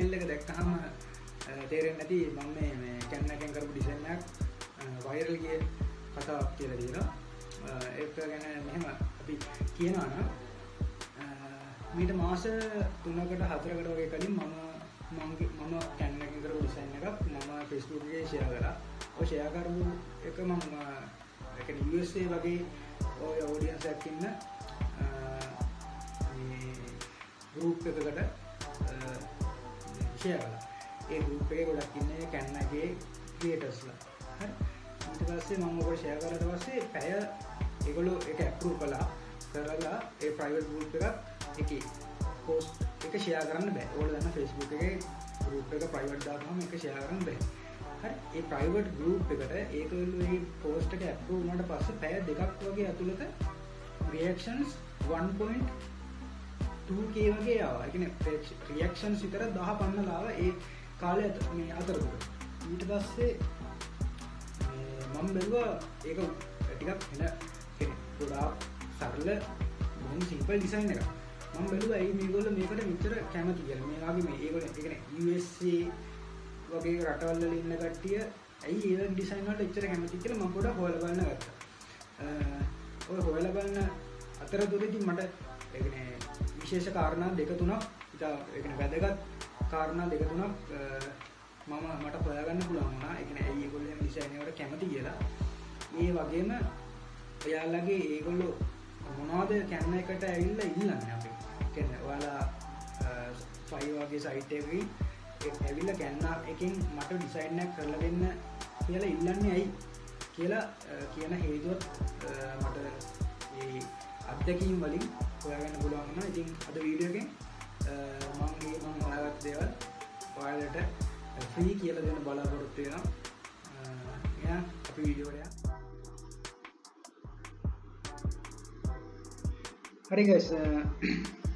thumbnail එක දැක්කහම තේරෙන්නේ නැති මම මේ Canva එකෙන් කරපු ඩිසයින් එකක් viral ගිය කතාවක් කියලා දිනවා. ඒක ගැන මෙහෙම අපි කියනවා නම් මීට මාස 3කට 4කට වගේ කලින් මම Canva එකෙන් කරපු ඩිසයින් එකක් මම Facebook එකේ share කරා. ඔය share කරපු එක මම ඒක USA වගේ ඔය audience එකක් ඉන්න group එකකට share කරා. ඒ group එකේ ගොඩක් ඉන්නේ Canva එකේ creatorsලා. හරි. ඊට පස්සේ මම ඔය share කරලා දැවස්සේ පැය ඒගොල්ලෝ ඒක approve කරලා ඒ private group එකක් එකේ post එක share කරන්න බෑ. ඕගොල්ලෝ දන්න Facebook එකේ group එක private දාපුවම ඒක share කරන්න බෑ. හරි. ඒ private group එකට ඒගොල්ලෝ මේ post එක approve වුණාට පස්සේ පැය දෙකක් වගේ ඇතුළත reactions 1.2k වගේ ආවා. ඒ කියන්නේ reactions විතර 1050 ආවා ඒ කාලේ මේ අතරතුර. ඊට පස්සේ මම බැලුවා ඒක ටිකක් වෙන ගොඩාක් සරල බොහොම simple design එකක්. මම බැලුවා ඇයි මේගොල්ලෝ මේකට මෙච්චර කැමති කියලා. මේ වගේ මේ ඒගොල්ලෝ ඒ කියන්නේ USA වගේ රටවල් වල ඉන්න කට්ටිය ඇයි ඒ වගේ design වලට එච්චර කැමති කියලා මම පොඩ්ඩක් හොයලා බලන්න ගත්තා. ඔය හොයලා බලන අතරතුරදී මට ඒ කියන්නේ විශේෂ කාරණා දෙක තුනක් වැදගත් කාරණා දෙක තුනක් මට හොයාගන්න පුළුවන් වුණා. ඒ කියන්නේ ඇයි ඒගොල්ලෝ මේ ඩිසයින් එකට කැමති කියලා. මේ වගේම ඔයාලගේ ඒගොල්ලෝ මොනවද Canva එකට ඇවිල්ලා ඉල්ලන්නේ අපි. කියන්නේ ඔයාලා Fiverr වගේ සයිට් එකකින් ඇවිල්ලා Canva එකෙන් මට ඩිසයින් එකක් කරලා දෙන්න කියලා ඉල්ලන්නේ ඇයි කියලා කියන හේතුවත් මට මේ අත්දැකීම් වලින් හොයාගන්න පුළුවන් වෙනවා. ඉතින් අද වීඩියෝ එකෙන් මම හොයාගත් දේවල් ඔයාලට ෆ්‍රී කියලා දෙන්න බලාපොරොත්තු වෙනවා. එහෙනම් අපි වීඩියෝ එකට. හරි guys,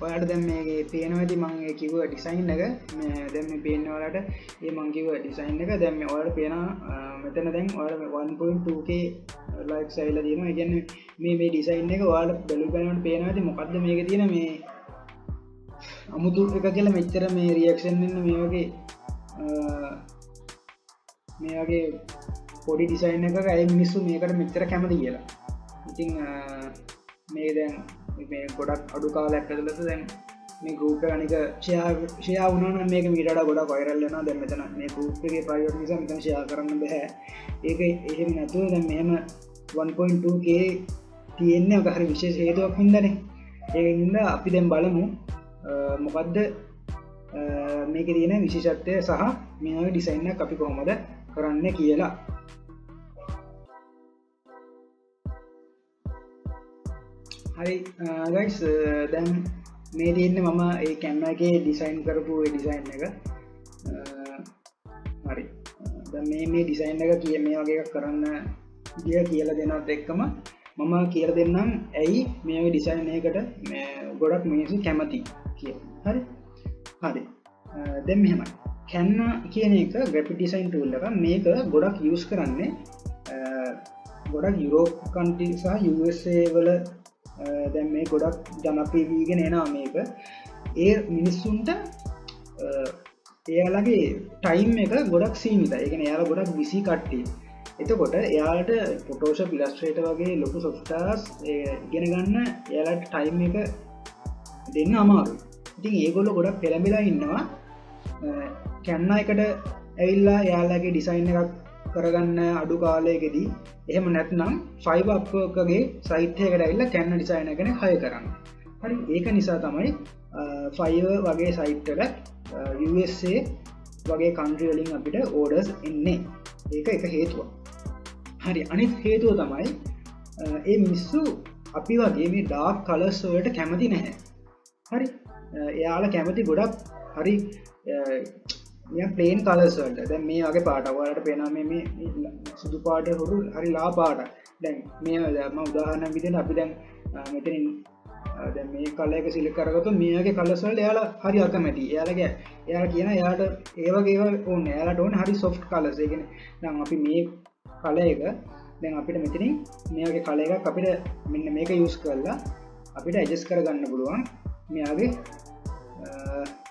ඔයාලට දැන් මේකේ පේනවාදී මම ඒ කිව්ව ඩිසයින් එක මේ දැන් මේ පේන ඔයාලට මේ මම කිව්ව ඩිසයින් එක දැන් මේ ඔයාලට පේනවා. මෙතන දැන් ඔයාලා 1.2k ලයික්ස් ඇවිල්ලා තියෙනවා. ඒ කියන්නේ මේ ඩිසයින් එක ඔයාලට බැලු බලනකොට පේනවාදී මොකද්ද මේකේ තියෙන මේ අමුතු එක කියලා මෙච්චර මේ රියැක්ෂන් එන්න මේ වගේ පොඩි ඩිසයින් එකක ඇයි මිනිස්සු මේකට මෙච්චර කැමති කියලා. ඉතින් මේ දැන් මේ ගොඩක් අඩු කාලයක් ඇතුළත දැන් මේ group එක අනික share වුණා නම් මේක මීට වඩා ගොඩක් viral වෙනවා. දැන් මෙතන මේ group එකේ private නිසා මෙතන share කරන්න බෑ. ඒක එහෙම නැතුව දැන් මෙහෙම 1.2k තියෙන්නේ ඔක හරි විශේෂ හේතුවක් හින්දානේ. ඒකෙන් ඉඳලා අපි දැන් බලමු මොකද්ද මේක තියෙන විශේෂත්වය සහ මේ ඩිසයින් එක අපි කොහොමද කරන්න කියලා. හරි guys, දැන් මේ තියෙන්නේ මම ඒ Canva එකේ ඩිසයින් කරපු ඒ ඩිසයින් එක. හරි. දැන් මේ ඩිසයින් එක මේ වගේ එකක් කරන්න කියලා දෙනවත් එක්කම මම කියලා දෙන්නම් ඇයි මේ ඩිසයින් එකකට මේ ගොඩක් මිනිස්සු කැමති කියලා. හරි. හරි. දැන් මෙහෙමයි. Canva කියන එක graphic design tool එක. මේක ගොඩක් use කරන්නේ ගොඩක් යුරෝප් country සහ USA වල දැන් මේ ගොඩක් ජනප්‍රිය වීගෙන එනවා මේක. ඒ මිනිස්සුන්ට එයාලගේ time එක ගොඩක් සීමිතයි. ඒ කියන්නේ එයාලා ගොඩක් busy කට්ටිය. එතකොට එයාලට Photoshop Illustrator වගේ ලොකු softwares ඉගෙන ගන්න එයාලට time එක දෙන්න අමාරුයි. ඉතින් ඒගොල්ලෝ ගොඩක් පෙළඹිලා ඉන්නවා Canva එකට ඇවිල්ලා එයාලගේ design එකක් කරගන්න අඩු කාලයකදී. එහෙම නැත්නම් Fiverr Upwork වගේ site එකකට ඇවිල්ලා Canva design එකක් නේ hire කරන්නේ. හරි. ඒක නිසා තමයි Fiverr වගේ site වල USA වගේ country වලින් අපිට orders එන්නේ. ඒක එක හේතුවක්. හරි. අනිත් හේතුව තමයි ඒ මිනිස්සු අපි වගේ මේ ඩාර්ක් කලර්ස් වලට කැමති නැහැ. හරි. එයාලා කැමති ගොඩක් හරි නිකන් ප්ලේන් කලර්ස් වලට. දැන් මේ වගේ පාට ඔයාලට පේනවා මේ සුදු පාට හොරු හරි ලා පාට. දැන් මේ මම උදාහරණයක් විදිහට අපි දැන් මෙතනින් දැන් මේ කලර් එක සිලෙක්ට් කරගත්තොත් මේ වගේ කලර්ස් වලට එයාලා හරි අකමැති. එයාලා කියන එයාට ඒ වගේ ඒවා ඕනේ. එයාලට ඕනේ හරි සොෆ්ට් කලර්ස්. ඒ කියන්නේ දැන් අපි මේ කලර් එක දැන් අපිට මෙතනින් මේ වගේ කලර් එකක් අපිට මෙන්න මේක යූස් කරලා අපිට ඇඩ්ජස්ට් කරගන්න පුළුවන්. මෙයාගේ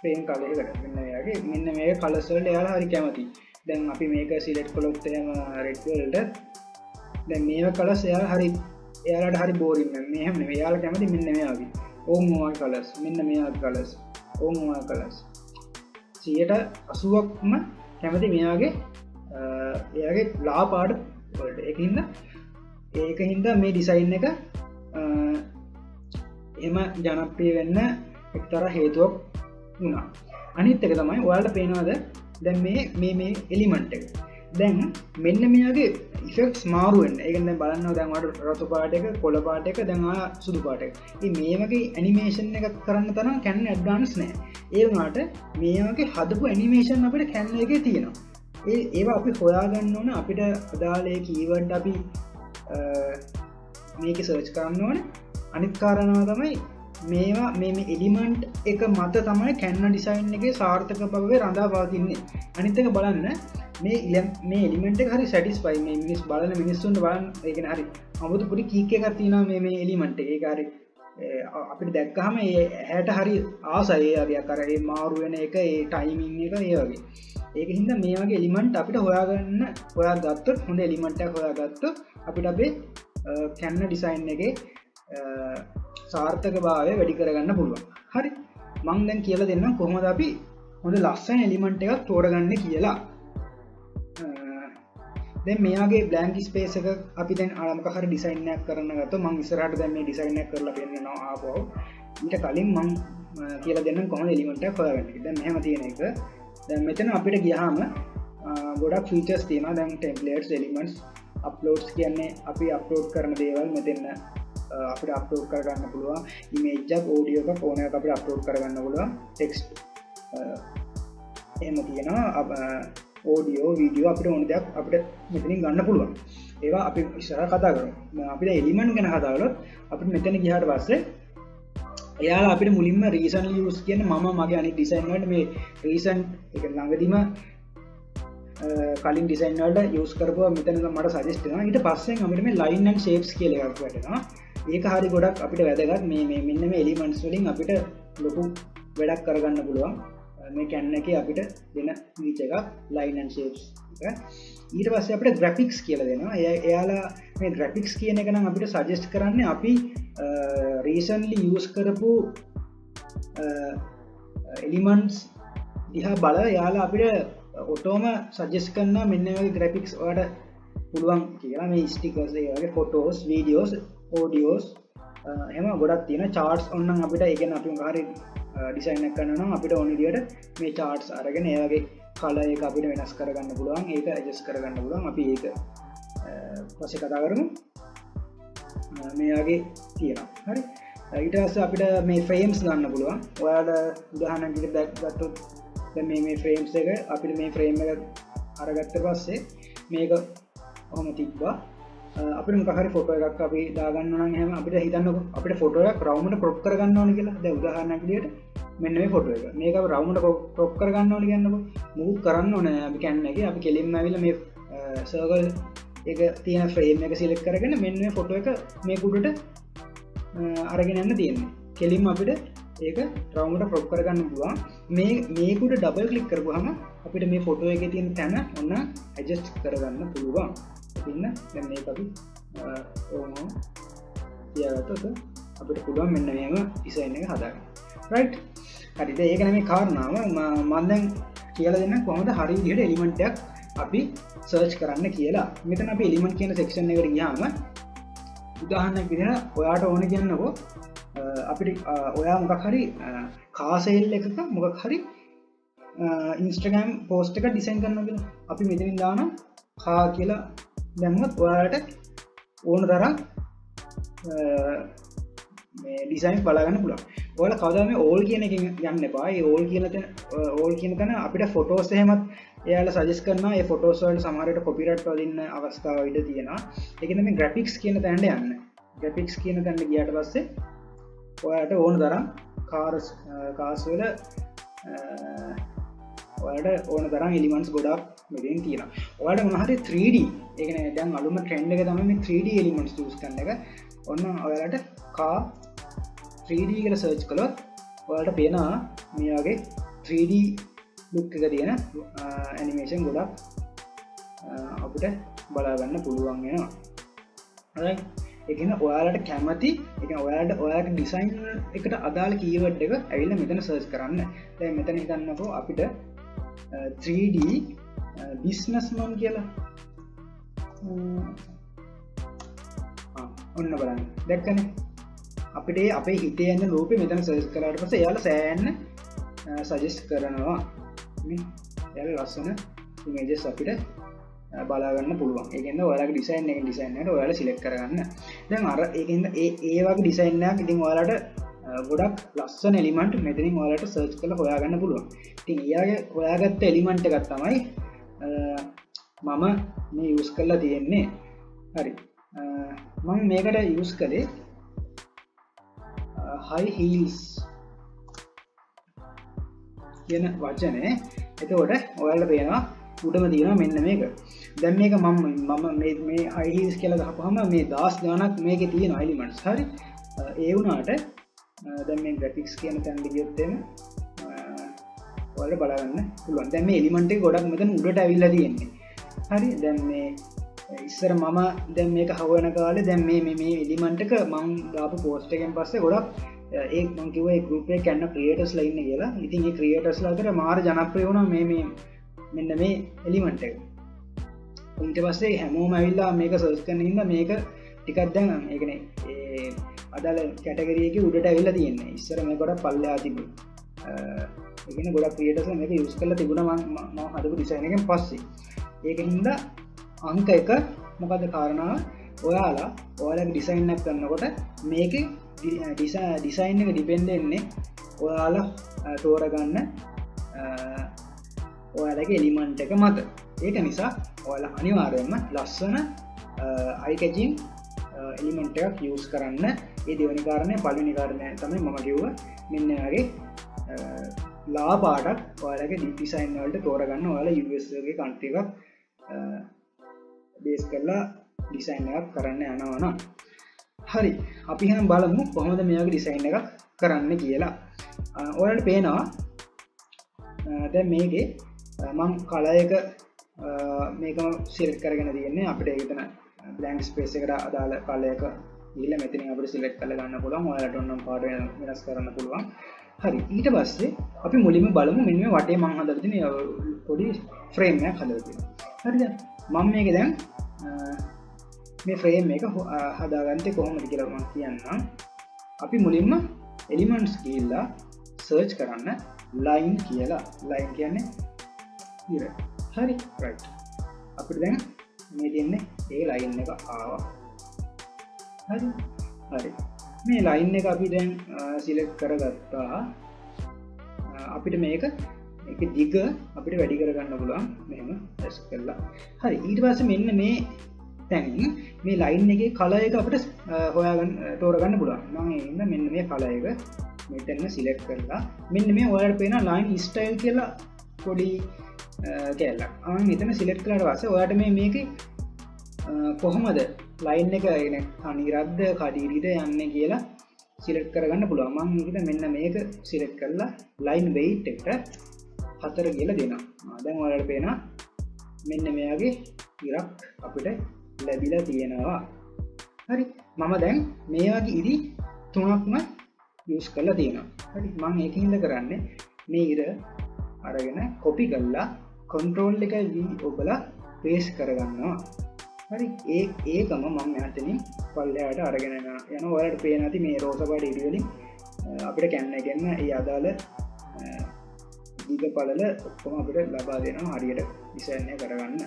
फ्रेम කාලයක වැඩ වෙන්න එයාගේ මෙන්න මේක කලර්ස් වලට එයාලා හරි කැමතියි දැන් අපි මේක සිලෙක්ට් කළොත් එහෙම රෙඩ් වලට දැන් මේක කලර්ස් එයාලා හරි එයාලාට හරි බෝරින් නම් මේ හැම නෙවෙයි එයාලා කැමති මෙන්න මේ වගේ ඕම් ඕල් කලර්ස් මෙන්න මේ වගේ කලර්ස් ඕම් ඕල් කලර්ස් 80%ක්ම කැමති මේ වගේ එයාගේ ලා පාට වලට ඒක හින්දා මේ ඩිසයින් එක එම ජනප්‍රිය වෙන්න එක්තරා හේතුවක් වුණා අනිත් එක තමයි ඔයාලට පේනවාද දැන් මේ එලිමන්ට් එක දැන් මෙන්න මෙයාගේ ඉෆෙක්ට්ස් මාරු වෙනවා ඒ කියන්නේ බලන්නවා දැන් ඔයාලට රතු පාට එක කොළ පාට එක දැන් ආ සුදු පාට එක ඉතින් මේ වගේ animation එකක් කරන්න තරම් Canva advance නැහැ ඒ වුණාට මේ වගේ හදපු animation අපිට Canva එකේ තියෙනවා ඒවා අපි හොයාගන්න ඕන අපිට අදාළ ඒ keyword අපි මේක search කරන්න ඕන අනිත් කාරණාව තමයි මේවා මේ එලිමන්ට් එක මත තමයි Canva ඩිසයින් එකේ සාර්ථක බව රඳා පවතින්නේ අනිත් එක බලන්න මේ එලිමන්ට් එක හරි සැටිස්ෆයි මේ මිනිස් බලන මිනිස්සුන්ට බලන්න ඒ කියන්නේ හරි අමුතු පොඩි කීක් එකක් තියෙනවා මේ එලිමන්ට් එක ඒක හරි අපිට දැක්කහම ඒ ඇහැට හරි ආසයි ඒ හරි අර ඒ මාරු වෙන එක ඒ ටයිමින් එක ඒ වගේ ඒක හින්දා මේ වගේ එලිමන්ට් අපිට හොයාගත්තොත් හොඳ එලිමන්ට් එකක් හොයාගත්තොත් අපිට අපේ Canva ඩිසයින් එකේ සාර්ථක භාවය වැඩි කරගන්න පුළුවන් හරි මං දැන් කියලා දෙන්නම් කොහොමද අපි හොඳ ලස්සන එලිමන්ට් එකක් තෝරගන්නේ කියලා දැන් මෙයාගේ බ්ලැන්ක් ස්පේස් එක අපි දැන් මොකක් හරි ඩිසයින් එකක් කරන්න ගත්තොත් මං ඉස්සරහට දැන් මේ ඩිසයින් එක කරලා පෙන්නනවා ආපහු ඊට කලින් මං කියලා දෙන්නම් කොහොමද එලිමන්ට් එක හොයාගන්නේ කියලා දැන් මෙහෙම තියෙන එක දැන් මෙතන අපිට ගියාම ගොඩක් ෆීචර්ස් තියෙනවා දැන් ටෙම්ප්ලේට්ස් එලිමන්ට්ස් අප්ලෝඩ්ස් කියන්නේ අපි අප්ලෝඩ් කරන දේවල් මෙතන आप अपलोड करना बोलवा इमेज ऑडियो का फोन आप अपलोड करना बोलवा टेक्स्ट एमतीना अब ऑडियो वीडियो आप उनके आप मिथनिंग करना बोलवा ये आप इशारा कथा करो आप एलिमेंट का कथा करो आप मिथन की हार पास यहाँ आप मुलिम रीसेंटली यूज किया मामा मागे अनेक डिजाइन में रीसेंट नगदी में කලින් ඩිසයින් වලට යූස් කරපුවා මෙතන මට සජෙස්ට් කරනවා ඊට පස්සේ අපිට මේ ලයින් ඇන්ඩ් ෂේප්ස් කියලා එකක් වැටෙනවා ඒක හරිය ගොඩක් අපිට වැදගත් මේ මෙන්න මේ එලිමන්ට්ස් වලින් අපිට ලොකු වැඩක් කරගන්න පුළුවන් මේ Canva එකේ අපිට දෙන ෆීචර් එකක් ලයින් ඇන්ඩ් ෂේප්ස් එක ඊට පස්සේ අපිට ග්‍රැෆික්ස් කියලා දෙනවා එයාලා මේ ග්‍රැෆික්ස් කියන එක නම් අපිට සජෙස්ට් කරන්නේ අපි රීසන්ට්ලි යූස් කරපු එලිමන්ට්ස් දිහා බලලා එයාලා අපිට ඔටෝම සජෙස් කරන මෙන්න මේ වගේ ග්‍රැෆික්ස් වලට පුළුවන් කියලා මේ ස්ටිකර්ස් ඒ වගේ ෆොටෝස් වීඩියෝස් ඔඩියෝස් එහෙම ගොඩක් තියෙනවා charts ඕනනම් අපිට ඒ කියන්නේ අපි මොකක් හරි ඩිසයින් එකක් කරනවා නම් අපිට ඕන විදියට මේ charts අරගෙන ඒ වගේ color එක අපිට වෙනස් කරගන්න පුළුවන් ඒක adjust කරගන්න පුළුවන් අපි ඒක පස්සේ කතා කරමු මේ වගේ තියෙනවා හරි ඊට පස්සේ අපිට මේ frames ගන්න පුළුවන් ඔයාලට උදාහරණයක් විදිහට ගත්තොත් මේ ෆ්‍රේම්ස් එක අපිට මේ ෆ්‍රේම් එක අරගත්ත පස්සේ මේක කොහොම තිබ්බා අපිට මොකක් හරි ෆොටෝ එකක් අපි දාගන්න ඕන නම් එහෙම අපිට හිතන්නකො අපිට ෆොටෝ එකක් රවුමට ක්‍රොප් කරගන්න ඕන කියලා දැන් උදාහරණයක් විදියට මෙන්න මේ ෆොටෝ එක මේක අපි රවුමට ක්‍රොප් කරගන්න ඕන කියන්නකො මූව් කරන්න ඕන අපි Canva එකේ අපි කෙලින්ම ඇවිල්ලා මේ සර්කල් එක තියෙන ෆ්‍රේම් එක සිලෙක්ට් කරගෙන මෙන්න මේ ෆොටෝ එක මේ කුඩට අරගෙන යන්න තියෙනවා කෙලින්ම අපිට ඒක රවුමට ක්‍රොප් කරගන්න පුළුවන් මේකට ඩබල් ක්ලික් කරපුවාම අපිට මේ ෆොටෝ එකේ තියෙන තැන ඔන්න ඇඩ්ජස්ට් කරගන්න පුළුවන් ඉතින් දැන් මේක අපි ඕනෝ තියාගත්තොත් අපිට පුළුවන් මෙන්න මේව ඩිසයින් එක හදාගන්න රයිට් හරිද ඒක නෙමේ කාරණාව මම දැන් කියලා දෙන්න කොහොමද හරිය විදිහට එලිමන්ට් එකක් අපි සර්ච් කරන්න කියලා මෙතන අපි එලිමන්ට් කියන සෙක්ෂන් එකට ගියාම උදාහරණයක් විදිහට ඔයාට ඕන කියන්නකො අපිට ඔයා මොකක් හරි කාසෙල් එකක මොකක් හරි Instagram post එක ඩිසයින් කරනවා කියලා අපි මෙතනින් දානවා කා කියලා දැම්මොත් ඔයාලට ඕන තරම් මේ ඩිසයින් බලා ගන්න පුළුවන්. ඔයාලා කවදා මේ all කියන එකෙන් යන්න එපා. ඒ all කියන තැන අපිට photos එහෙමත් එයාලා suggest කරනවා. ඒ photos වලට සමහර විට copyright වලින් අවස්ථාව ඉඳ තියෙනවා. ඒ කියන්නේ මේ graphics කියන තැනට යන්න. graphics කියන තැනට ගියාට පස්සේ ඔයාට ඕන තරම් කාස්වල ඔයාට ඕන තරම් එලිමන්ට්ස් ගොඩක් මෙතෙන් තියෙනවා. ඔයාට මොන හරි 3D ඒ කියන්නේ දැන් අලුම ට්‍රෙන්ඩ් එක තමයි මේ 3D එලිමන්ට්ස් යූස් කරන එක. ඔන්න ඔයාලට කා 3D කියලා සර්ච් කළොත් ඔයාලට පේනවා මේ වගේ 3D लुक එකදින animation ගොඩක් අපිට බලා ගන්න පුළුවන් වෙනවා. හරිද? ඒ කියන්නේ ඔයාලට කැමති, ඒ කියන්නේ ඔයාලගේ design එකට අදාළ keyword එක ඇවිල්ලා මෙතන search කරන්න. දැන් මෙතන හිතන්නකෝ අපිට 3D businessman කියලා ඔන්න බලන්න. දැක්කනේ? අපිට අපේ හිතේ යන රූපේ මෙතන සර්ච් කරාට පස්සේ එයාලා සෑහෙන සජෙස්ට් කරනවා. මේ එයාලා ලස්සන ඉමේජස් අපිට බලා ගන්න පුළුවන්. ඒ කියන්නේ ඔයාලගේ ඩිසයින් එකට ඔයාලා සිලෙක්ට් කරගන්න. දැන් අර ඒ කියන්නේ ඒ වගේ ඩිසයින් එකක් ඉතින් ඔයාලට ගොඩක් ලස්සන එලිමන්ට් මෙතනින් ඔයාලට සර්ච් කරලා හොයා ගන්න පුළුවන්. ඉතින් ඊයාගේ හොයාගත්ත එලිමන්ට් එකක් තමයි මම මේ යූස් කරලා තියෙන්නේ. හරි. මම මේකට යූස් කරේ high heels කියන වචනේ. එතකොට ඔයාලට පේනවා උඩම තියෙනවා මෙන්න මේක. දැන් මේක මම මේ high heels කියලා ගහපුවාම මේ 10 ගණක් මේකේ තියෙන elements. හරි. ඒ වුණාට දැන් මේ graphics කියන තැනට ගියොත් එන්න ඔයාලට බලා ගන්න පුළුවන්. දැන් මේ element එක ගොඩක් මෙතන උඩට ඇවිල්ලා තියෙන්නේ. හරි. දැන් මේ ඉස්සර මම දැන් මේක හවන කාලේ දැන් මේ එලිමන්ට් එක මම දාපු පෝස්ට් එකෙන් පස්සේ ගොඩක් ඒ මම කිව්වා ඒ ගෲප් එකේ කන්න ක්‍රියේටර්ස්ලා ඉන්නේ කියලා. ඉතින් ඒ ක්‍රියේටර්ස්ලා අතර මාර ජනප්‍රිය වුණා මේ මෙන්න මේ එලිමන්ට් එක. ඊට පස්සේ හැමෝම ඇවිල්ලා මේක සර්ච් කරන ඉඳලා මේක ටිකක් දැන් ඒ කියන්නේ ඒ අදාළ කැටගරි එකේ උඩට ඇවිල්ලා තියෙනවා. ඉස්සර මේ ගොඩක් පල්ලෙහා තිබුණා. ඒ කියන්නේ ගොඩක් ක්‍රියේටර්ස්ලා මේක යූස් කරලා තිබුණා මම හදපු ඩිසයින් එකෙන් පස්සේ. ඒකෙන් ඉඳලා अंक एक मोकद कारण ओला डिजाइन मेके डिजाइन डिपेंडे ओला तोरगा ओला के एलिमेंट मत एक निशा ओला अनिवार्य लसन ऐकजी एलिमेंट यूज करना ये देवनी कारण पालनी कारण तमें ममगे निन्े लाभ आट ओला के डिजाइन तोरगा ओला यूएस कंट्री का बेस करला डिजाइन එකක් කරන්න යනවා නම් හරි අපි එහෙනම් බලමු කොහොමද මේ වගේ ඩිසයින් එකක් කරන්න කියලා. ඔයාලට පේනවා දැන් මේකේ මම කලර් එක මේකම සිලෙක්ට් කරගෙන තියෙන්නේ. අපිට ඒකතන බ්ලැන්ක් ස්පේස් එකට අදාළ කලර් එක ගිහලා මෙතනින් අපිට සිලෙක්ට් කරලා ගන්න පුළුවන්. ඔයාලට ඕනනම් පාට වෙනස් කරන්න පුළුවන්. හරි ඊට පස්සේ අපි මුලින්ම බලමු මෙන්න මේ වටේ මම හදලා තියෙන පොඩි ෆ්‍රේම් එකක් හදලා තියෙනවා. හරිද? මම මේක දැන් මේ ෆ්‍රේම් එක හදාගන්නේ කොහොමද කියලා මම කියන්නම්. අපි මුලින්ම එලිමන්ට්ස් කියලා සර්ච් කරන්න ලයින් කියලා. ලයින් කියන්නේ ඉර. හරි රයිට්. අපිට දැන් මේ තියෙන්නේ ඒ ලයින් එක ආවා. හරි. හරි. මේ ලයින් එක අපි දැන් සිලෙක්ට් කරගත්තා. අපිට මේක एक दिग आप වැඩි කරගන්න පුළුවන් මෙහෙම ටෙස් කරලා. හරි ඊට පස්සේ මෙන්න මේ තැන මේ ලයින් එකේ කලර් එක අපිට හොයාගන්න තෝරගන්න පුළුවන්. මම ඒ ඉන්න මෙන්න මේ කලර් එක මෙතන සිලෙක්ට් කරලා මෙන්න මේ ඔයාලට පේන ලයින් ස්ටයිල් කියලා පොඩි කැලක්. මම මෙතන සිලෙක්ට් කරාට පස්සේ ඔයාලට මේ මේකේ කොහොමද ලයින් එක يعني කණිරද්ද කඩිරිද යන්නේ කියලා සිලෙක්ට් කරගන්න පුළුවන්. මම ඊට මෙන්න මේක සිලෙක්ට් කරලා ලයින් weight එකට 4 කියලා දෙනවා. දැන් ඔයාලට පේනවා මෙන්න මෙයාගේ ඉරක් අපිට ලැබිලා තියෙනවා. හරි මම දැන් මේ වගේ ඉරි 3ක්ම යූස් කරලා තියෙනවා. හරි මම ඒකින්ද කරන්නේ මේ ඉර අරගෙන කොපි කරලා control එක V ඔබලා paste කරගන්නවා. හරි ඒකම මම මෙතනින් පල්ලෙහාට අරගෙන යනවා. ඔයාලට පේන ඇති මේ රෝස පාට ඉරි වලින් අපිට කැන්න ගන්න ඒ අදාළ පලල ඔක්කොම අපිට ලබා දෙනවා හරියට ඩිසයින් එක කරගන්න.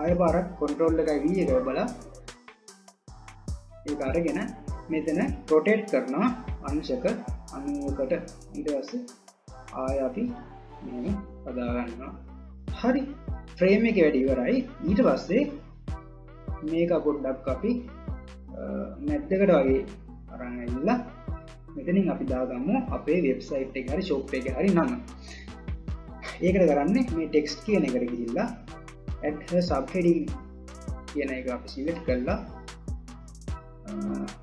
ආයෙ පාරක් control එකයි V එක බලලා ඒක අරගෙන මෙතන rotate කරනවා අංශක 90කට. ඊට පස්සේ ආයෙ අපි මෙහෙම හදා ගන්නවා. හරි frame එකේ වැඩ ඉවරයි. ඊට පස්සේ මේක පොඩ්ඩක් අපි මැද්දකට වගේ අරන් ඇවිල්ලා මෙතනින් අපි දාගමු අපේ website එකේ හරි shop එකේ හරි නම. ඒකට කරන්නේ මේ ටෙක්ස්ට් කියන එකට ගිහිල්ලා at her subheading කියන එක අපි select කරලා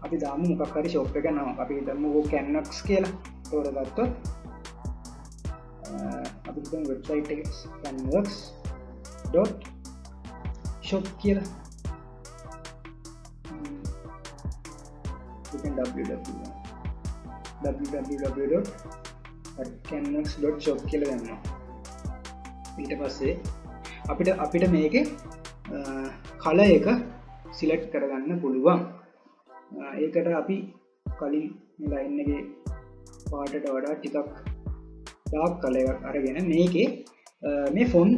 අපි දාමු මොකක් හරි shop එකක නම. අපි හිතමු ඕක canvas කියලා තෝරගත්තොත් அதுக்கு வெப்சைட் canvas.shop கீழ www.canvas.shop කියලා ගන්නවා. ඊට පස්සේ අපිට මේකේ color එක select කරගන්න පුළුවන්. ඒකට අපි කලින් මේ line එකේ පාටට වඩා ටිකක් dark color එකක් අරගෙන මේකේ මේ font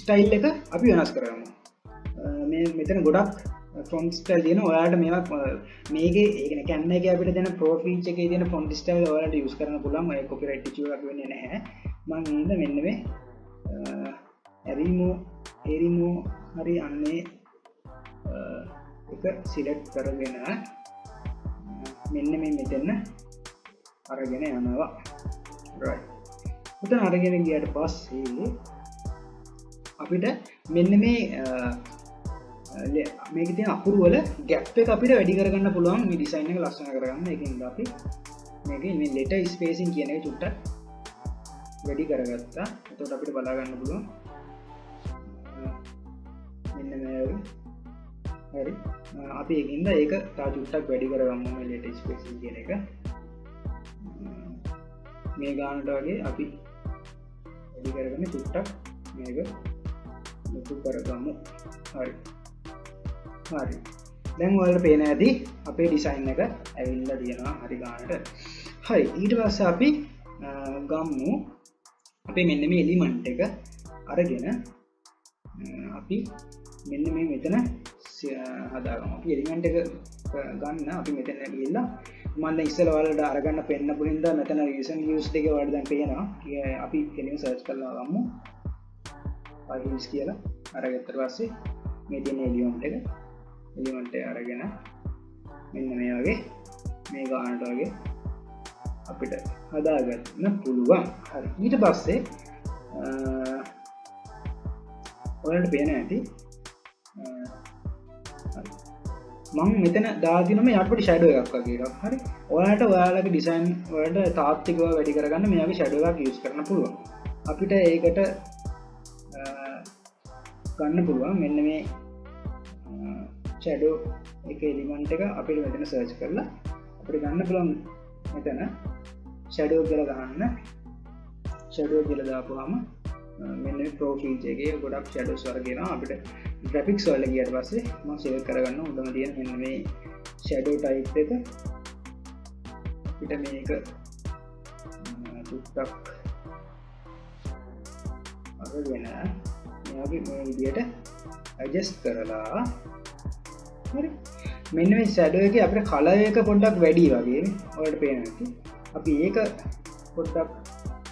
style එක අපි වෙනස් කරගමු. මේ මෙතන ගොඩක් ෆොන්ට් ස්ටයිල් දින ඔයාලට මේවා මේකේ ඒ කියන්නේ Canva එකේ අපිට දෙන ප්‍රෝ ෆීචර් එකේ දෙන ෆොන්ට් ස්ටයිල් ඔයාලට යූස් කරන්න පුළුවන්. ඔය කොපිරයිට් ඉෂුව එකක් වෙන්නේ නැහැ. මම ඉන්නේ මෙන්න මේ එරිමෝ හරි අන්නේ එක සිලෙක්ට් කරගෙන මෙන්න මේ මෙතන අරගෙන යනවා. රයිට්. උතන අරගෙන ගියාට පස්සේ අපිට මෙන්න මේ මේක තියෙන අකුරු වල ගැප් එක අපිට වැඩි කරගන්න පුළුවන්. මේ ඩිසයින් එක ලස්සන කරගන්න. ඒකෙන් අපි මේකේ මේ letter spacing කියන එක චුට්ටක් වැඩි කරගත්තා. එතකොට අපිට බලා ගන්න පුළුවන්. මෙන්න මේ හරි. අපි ඒකින්ද ඒක තා චුට්ටක් වැඩි කරගමු මේ letter spacing කියන එක. මේ ගානට වගේ අපි වැඩි කරගෙන චුට්ටක් මේක ලොකු කරගමු. හරි. හරි. දැන් ඔයාලට පේන ඇති අපේ ඩිසයින් එක ඇවිල්ලා තියෙනවා හරි ගන්නට. හරි. ඊට පස්සේ අපි ගමු අපේ මෙන්න මේ එලිමන්ට් එක අරගෙන අපි මෙන්න මේ මෙතන හදාගමු. අපි එලිමන්ට් එක ගන්න අපි මෙතන ගිහිල්ලා මම දැන් ඉස්සෙල්ලා ඔයාලට අරගන්න පෙන්න පුළින්ද මෙතන රිසන් යූස්ඩ් එකේ ඔයාලට දැන් පේනවා. අපි කෙලින් සර්ච් කරලා ගමු. පයින්ස් කියලා අරගත්තට පස්සේ මේ තියෙන එලිමන්ට් එක අරගෙන මෙන්න මේ වගේ මේ ගානට වගේ අපිට හදාගන්න පුළුවන්. හරි. ඊට පස්සේ ඔයාලට පේන ඇති මම මෙතන දාලා දිනම යටපිට ෂැඩෝ එකක් වගේ එකක්. හරි. ඔයාලට ඔයාලගේ ඩිසයින් වලට තාත්විකව වැඩි කරගන්න මේ වගේ ෂැඩෝ එකක් යූස් කරන්න පුළුවන්. අපිට ඒකට ගන්න පුළුවන් මෙන්න මේ ෂැඩෝ එකේ එලිමන්ට් එක අපිට මෙතන සර්ච් කරලා අපිට ගන්න පුළුවන් මෙතන ෂැඩෝ කියලා ගන්න. ෂැඩෝ කියලා දාපුවාම මෙන්න මේ ප්‍රෝ ෆීචර් එකේ ගොඩක් ෂැඩෝස් වර්ග එනවා. අපිට ග්‍රැෆික්ස් වලට ගියාට පස්සේ මම සෙලෙක්ට් කරගන්න උඩම තියෙන මෙන්න මේ ෂැඩෝ ටයිප් එක අපිට මේක චුට්ටක් අරගෙන අපි මේ විදියට ඇඩ්ජස්ට් කරලා හරි මෙන්න මේ ෂැඩෝ එකේ අපිට කලර් එක පොඩ්ඩක් වැඩි වගේ ඔයාලට පේනවා. අපි ඒක පොඩ්ඩක්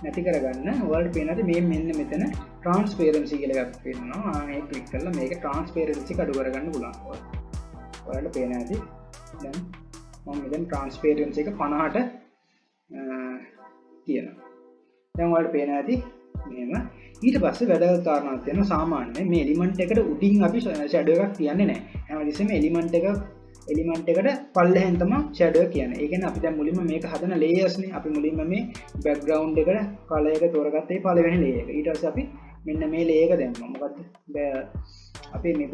නැති කරගන්න ඔයාලට පේනවා මේ මෙන්න මෙතන ට්‍රාන්ස්පරන්සි කියලා එකක් තියෙනවා. ආ මේක ක්ලික් කරලා මේක ට්‍රාන්ස්පරන්සි අඩු කරගන්න පුළුවන්. ඔයාලට පේනවා ඇති. දැන් මම මෙතන ට්‍රාන්ස්පරන්සි එක 50ට තියනවා. දැන් ඔයාලට පේනවා ඇති මෙහෙම. ඊට පස්සේ වැදගත් කාරණාවක් තියෙනවා. සාමාන්‍යයෙන් මේ එලිමන්ට් එකට උඩින් අපි ෂැඩෝ එකක් තියන්නේ නැහැ. හැමතිස්සෙම එලිමන්ට් එකට පල්ලෙහෙන් තමයි ෂැඩෝ කියන්නේ. ඒ කියන්නේ අපි දැන් මුලින්ම මේක හදන ලේයර්ස් නේ. අපි මුලින්ම මේ බෑග්ග්‍රවුන්ඩ් එකට කලර් එක තෝරගත්තේ පළවෙනි ලේයර් එක. ඊට පස්සේ අපි මෙන්න මේ ලේයර් එක දැම්මා. මොකද්ද අපේ මේ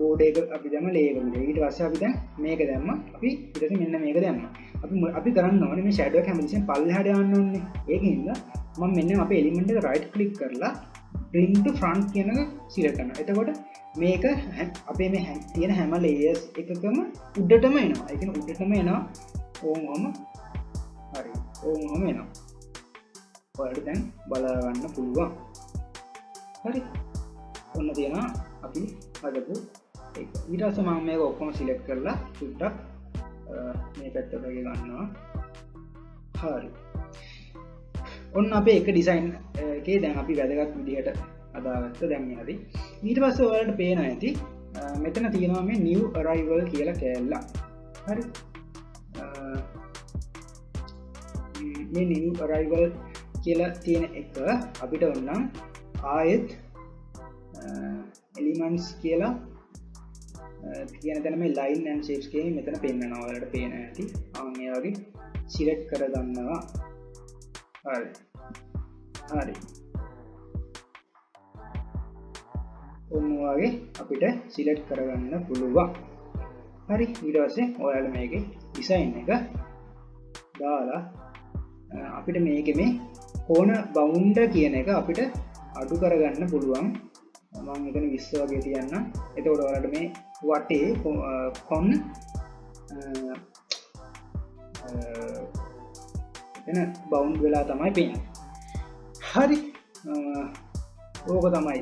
බෝඩ් එක අපි දැම්ම ලේයර් එක. ඊට පස්සේ අපි දැන් මේක දැම්මා. අපි ඊට පස්සේ මෙන්න මේක දැම්මා. අපි කරන්න ඕනේ මේ ෂැඩෝ එක හැමතිස්සෙම පල්ලෙහාට යවන්න ඕනේ. ඒකින්ද මම මෙන්න අපේ එලිමන්ට් එක රයිට් ක්ලික් කරලා bring to front කියන එක සිලෙක්ට් කරනවා. එතකොට මේක අපේ මේ තියෙන හැම ලේයර්ස් එකකම උඩටම එනවා. ඒ කියන්නේ උඩටම එනවා. ඕමම හරි. ඕමම එනවා. ඔයාලට දැන් බලා ගන්න පුළුවන්. හරි. ඔන්න තියෙනවා අපි හදපු එක. ඊට පස්සේ මම මේක ඔක්කොම සිලෙක්ට් කරලා සුට්ටක් මේ පැත්තට ගන්නවා. හරි. ඔන්න අපේ එක ඩිසයින් එකේ දැන් අපි වැදගත් විදිහට අදාළත්ත දැන් යනදී. ඊට පස්සේ ඔයාලට පේන ඇති මෙතන තියෙනවා මේ new arrival කියලා කෑල්ල. හරි. මේ new arrival කියලා තියෙන එක අපිට ඕනනම් ආයෙත් elements කියලා කියන තැන මේ line and shapes කියන මෙතන පෙන්වනවා. ඔයාලට පේන ඇති. ආන් මේ වගේ select කරගන්නවා. හරි. හරි. ಒಂದಾಗಿ ಅಪಿಟ ಸಿಲೆಕ್ಟ್ ಕರಗನ್ನ ಬುಳುವ हरी वीडियोसे ओराल मेगे डिजाइन का दाला අපිට මේකෙ මේ कोण बाउंड කියන එක අපිට අඩු කරගන්න පුළුවන් මම මෙතන 20 වගේ තියන්නම් එතකොට ඔයාලට මේ වටේ කොන් එන බවුන්ඩ් වෙලා තමයි පේන්නේ හරි ඕක තමයි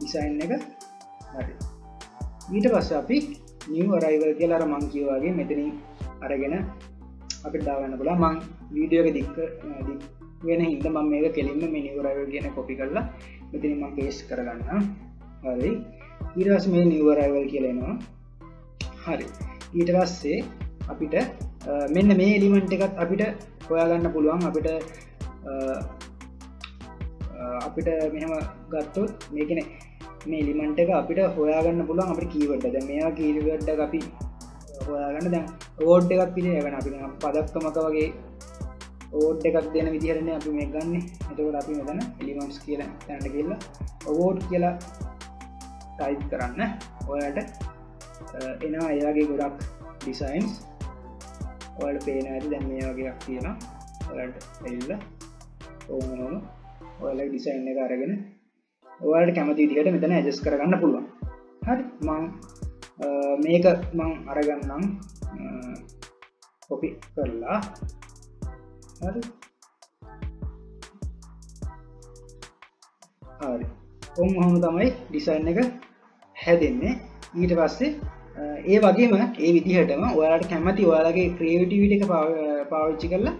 ඩිසයින් එක හරි ඊට පස්සේ අපි न्यू अराइवल के अर मं की आगे मेतनी अरगेन अभी दावे मं वीडियो के दिख दिखना इंत मम्मी के मैं न्यू अराइवल के कॉपी कर ला मेतनी मैं पेस्ट कर अरे इस मैं न्यू अराइवल के लेना अरे इटा से अभी मेन मे एलिमेंट का अभी होना पुलवांग अभी अभी मेम गो मेकने මේ එලිමන්ට් එක අපිට හොයා ගන්න පුළුවන් අපේ කීවර්ඩ් එක. දැන් මේවා කීවර්ඩ් එක අපි හොයා ගන්න දැන් වෝඩ් එකක් පිළිගන්න අපි දැන් පදක්කමක වගේ වෝඩ් එකක් දෙන විදිහටනේ අපි මේක ගන්නෙ. එතකොට අපි මෙතන එලිමන්ට්ස් කියලා දැනට ගිහලා වෝඩ් කියලා ටයිප් කරන්න. ඔයාලට එනවා ඒ වගේ ගොඩක් ඩිසයින්ස්. ඔයාලට පේනවා ඇති දැන් මේ වගේ එකක් තියෙනවා. ඔයාලට එල්ල ඕනම ඔයාලගේ ඩිසයින් එක අරගෙන ඔයාලට කැමති විදිහට මෙතන ඇඩ්ජස්ට් කරගන්න පුළුවන්. හරි මම මේක මම අරගන්නම් copy කරලා හරි හරි කොහොම තමයි ඩිසයින් එක හැදෙන්නේ. ඊට පස්සේ ඒ වගේම ඒ විදිහටම ඔයාලට කැමති ඔයාලගේ ක්‍රියේටිවිටි එක පාවිච්චි කරලා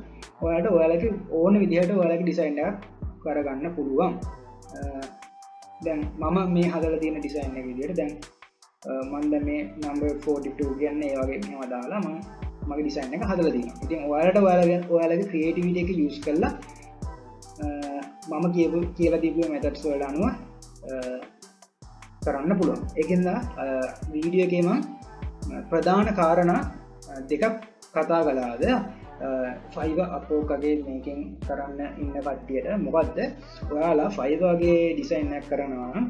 ඔයාලට ඔයාලගේ ඕන විදිහට ඔයාලගේ ඩිසයින් එකක් කරගන්න පුළුවන්. දැන් මම මේ හදලා තියෙන ඩිසයින් එක විදියට දැන් මම දැන් මේ number 42 කියන්නේ ඒ වගේ මෙහෙම දාලා මම මගේ ඩිසයින් එක හදලා තියෙනවා. ඉතින් ඔයාලට ඔයාලගේ ක්‍රියේටිවිටි එක යූස් කරලා මම කියපු කියලා දීපු methods වලට අනුව කරන්න පුළුවන්. ඒකෙන්ද වීඩියෝ එකේ මම ප්‍රධාන කාරණා දෙකක් කතා කළාද Fiverr අපෝක වගේ මේකෙන් කරන්න ඉන්න කට්ටියට මොකද්ද ඔයාලා Fiverr වගේ ඩිසයින් එකක් කරනවා නම්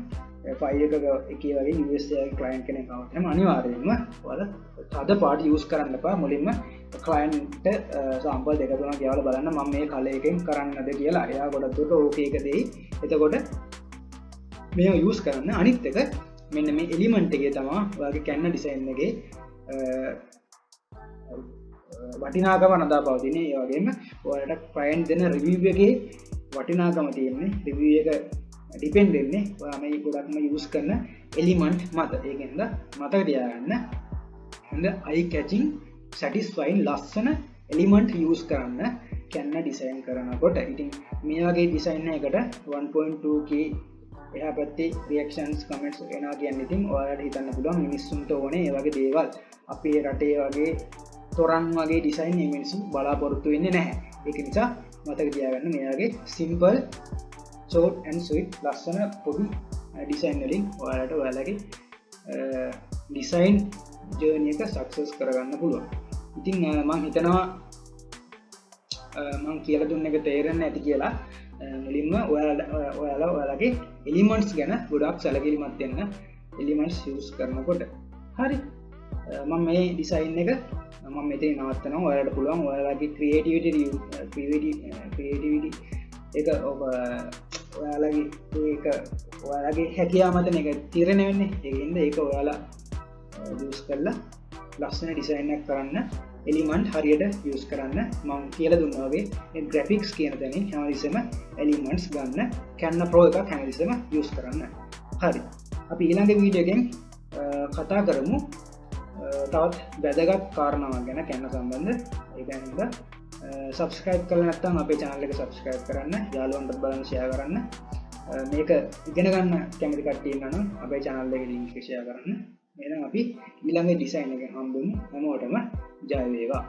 Fiverr එක වගේ US ක්ලයන්ට් කෙනෙක් આવුවොත් නම් අනිවාර්යයෙන්ම ඔයාලා තද පාට යූස් කරන්න එපා මුලින්ම ක්ලයන්ට් සාම්පල් දෙක තුනක් ගියාලා බලන්න මම මේ කලේ එකෙන් කරන්නද කියලා එයා ගොඩක් දුරට ඕකේ එක දෙයි එතකොට මේව යූස් කරන්න අනිත් එක මෙන්න මේ එලිමන්ට් එකේ තමයි ඔයාගේ Canva ඩිසයින් එකේ වටිනාකම නදා පවතින ඒ වගේම ඔයාලට ක්ලයන්ට් දෙන රිවිව් එකේ වටිනාකම තියෙන්නේ රිවිව් එක ඩිපෙන්ඩ් වෙන්නේ ඔයා මේ ගොඩක්ම යූස් කරන එලිමන්ට් මත. ඒකෙන්ද මතක තියාගන්න හොඳ අයි කැචින් සැටිස්ෆයින් ලස්සන එලිමන්ට් යූස් කරන්න Canva ඩිසයින් කරනකොට. ඉතින් මේ වගේ ඩිසයින් එකකට 1.2k එහා පැත්තේ රියැක්ෂන්ස් කමෙන්ට්ස් එනවා කියන්නේ ඉතින් ඔයාලට හිතන්න පුළුවන් මිනිස්සුන්ට ඕනේ ඒ වගේ දේවල් අපේ රටේ වගේ තොරන් වගේ ඩිසයින් මිනිස්සු බලාපොරොත්තු වෙන්නේ නැහැ. ඒක නිසා මතක තියාගන්න මෙයාගේ සිම්පල් ෂෝට් ඇන්ඩ් ස්විට් ලස්සන පොඩි ඩිසයින් වලින් ඔයාලට ඔයාලගේ ඩිසයින් ජර්නි එක සක්සස් කරගන්න පුළුවන්. ඉතින් මම හිතනවා මම කියලා දුන්න එක තේරෙන්න ඇති කියලා. මුලින්ම ඔයාලා ඔයාලගේ එලිමන්ට්ස් ගැන ගොඩක් සැලකිලිමත් වෙන්න එලිමන්ට්ස් යූස් කරනකොට. හරි මම මේ ඩිසයින් එක මම මෙතන නවත්තනවා. ඔයාලට පුළුවන් ඔයාලගේ ක්‍රියේටිවිටි එක ඔයාලගේ ඒක ඔයාලගේ හැකියාව මත මේක තීරණය වෙන්නේ. ඒකින්ද ඒක ඔයාලා යූස් කරලා ලස්සන ඩිසයින් එකක් කරන්න එලිමන්ට් හරියට යූස් කරන්න. මම කියලා දුන්නා වගේ මේ ග්‍රැෆික්ස් කියන තැනේ හැමතිස්සෙම එලිමන්ට්ස් ගන්න Canva Pro එකක් හැමතිස්සෙම යූස් කරන්න. හරි අපි ඊළඟ වීඩියෝ එකෙන් කතා කරමු තවත් වැදගත් කාරණාවක් ගැන Canva සම්බන්ධ. ඒක නිසා subscribe කරලා නැත්නම් අපේ channel එක subscribe කරන්න, යාළුවන්ට බලන්න share කරන්න. මේක ඉගෙන ගන්න කැමති කට්ටිය ඉන්නවා නම් අපේ channel එකේ link එක share කරන්න. එහෙනම් අපි ඊළඟ design එක හම්බෙමු. හැමෝටම ජය වේවා.